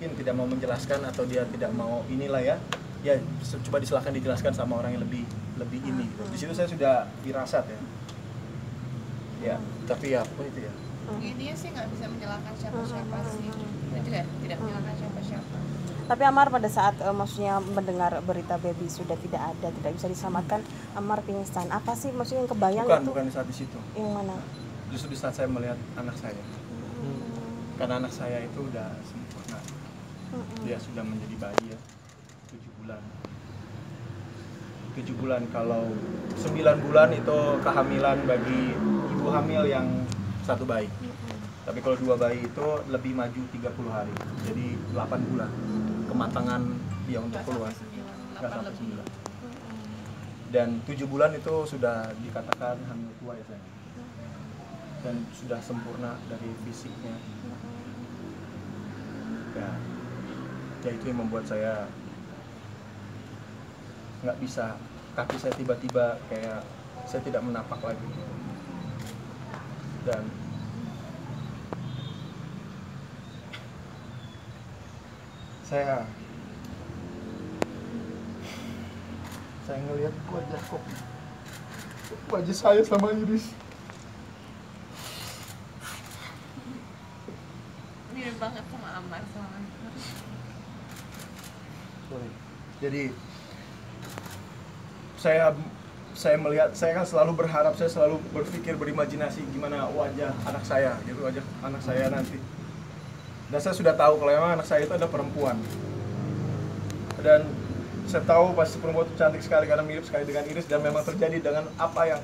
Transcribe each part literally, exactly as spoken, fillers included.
mungkin tidak mau menjelaskan atau dia tidak mau inilah ya, ya coba disilahkan dijelaskan sama orang yang lebih lebih ini gitu. Di situ saya sudah dirasat ya, ya tapi ya apa itu ya. Intinya sih nggak bisa menyalahkan siapa-siapa sih, juga tidak menyalahkan siapa-siapa. Tapi Amar pada saat uh, maksudnya mendengar berita baby sudah tidak ada, tidak bisa diselamatkan, Amar pingsan. Apa sih maksudnya yang kebayang bukan, itu? Bukan, bukan di saat di situ. Yang mana? Justru di saat saya melihat anak saya. Hmm. Karena anak saya itu udah sempurna. Hmm. Dia sudah menjadi bayi ya, tujuh bulan. tujuh bulan, kalau sembilan bulan itu kehamilan bagi ibu hamil yang satu bayi. Hmm. Tapi kalau dua bayi itu lebih maju tiga puluh hari. Jadi delapan bulan. Kematangan dia untuk keluar nggak sampai sembilan dan tujuh bulan itu sudah dikatakan hamil tua ya saya, dan sudah sempurna dari fisiknya ya, ya itu yang membuat saya nggak bisa, kaki saya tiba-tiba kayak saya tidak menapak lagi dan saya saya ngelihat wajah kok wajah saya sama Iris mirip banget sama Amar sama Iris. Jadi saya saya melihat, saya kan selalu berharap, saya selalu berpikir, berimajinasi gimana wajah anak saya gitu, wajah anak saya nanti. Dan saya sudah tahu kalau memang anak saya itu ada perempuan. Dan saya tahu pasti perempuan itu cantik sekali karena mirip sekali dengan Iris, dan memang terjadi dengan apa yang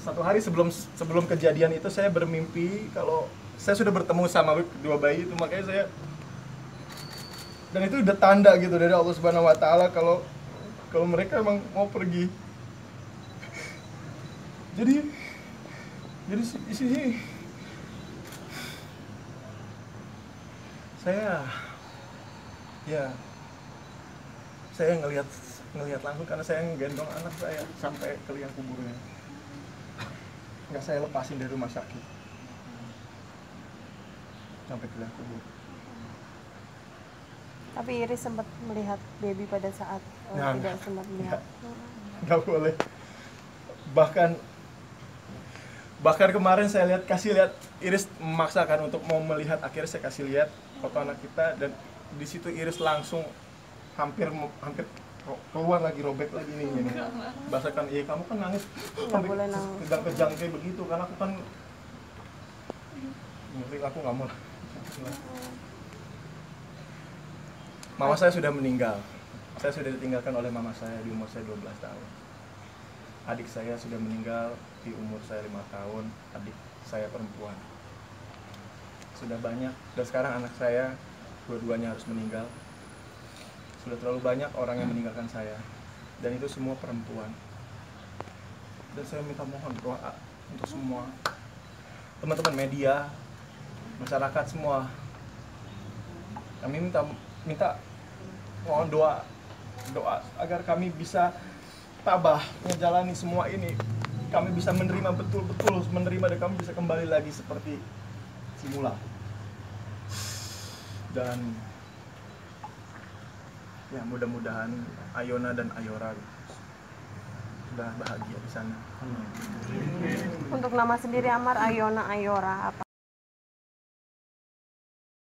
satu hari sebelum sebelum kejadian itu saya bermimpi kalau saya sudah bertemu sama dua bayi itu, makanya saya, dan itu udah tanda gitu dari Allah Subhanahu wa taala kalau kalau mereka emang mau pergi. Jadi jadi di sini saya ya saya ngelihat ngelihat langsung karena saya gendong anak saya sampai ke liang kuburnya, nggak saya lepasin dari rumah sakit sampai ke liang kubur. Tapi Iris sempat melihat baby pada saat nah, tidak sempat melihat nggak boleh, bahkan bahkan kemarin saya lihat, kasih lihat, Iris memaksakan untuk mau melihat, akhirnya saya kasih lihat foto anak kita, dan di situ Iris langsung hampir hampir keluar lagi, robek lagi nih ini. Bahasakan, iya kamu kan nangis sampai kejang-kejang kayak begitu, karena aku kan ngerti, aku nggak mau. Mama saya sudah meninggal, saya sudah ditinggalkan oleh mama saya di umur saya dua belas tahun. Adik saya sudah meninggal di umur saya lima tahun, adik saya perempuan. Sudah banyak, dan sekarang anak saya dua-duanya harus meninggal. Sudah terlalu banyak orang yang meninggalkan saya, dan itu semua perempuan. Dan saya minta mohon doa untuk semua teman-teman media, masyarakat semua. Kami minta minta mohon doa doa agar kami bisa tabah menjalani semua ini. Kami bisa menerima, betul-betul menerima, dan kami bisa kembali lagi seperti semula. Dan ya mudah-mudahan Ayona dan Ayora sudah bahagia di sana. Untuk nama sendiri Amar, Ayona, Ayora apa?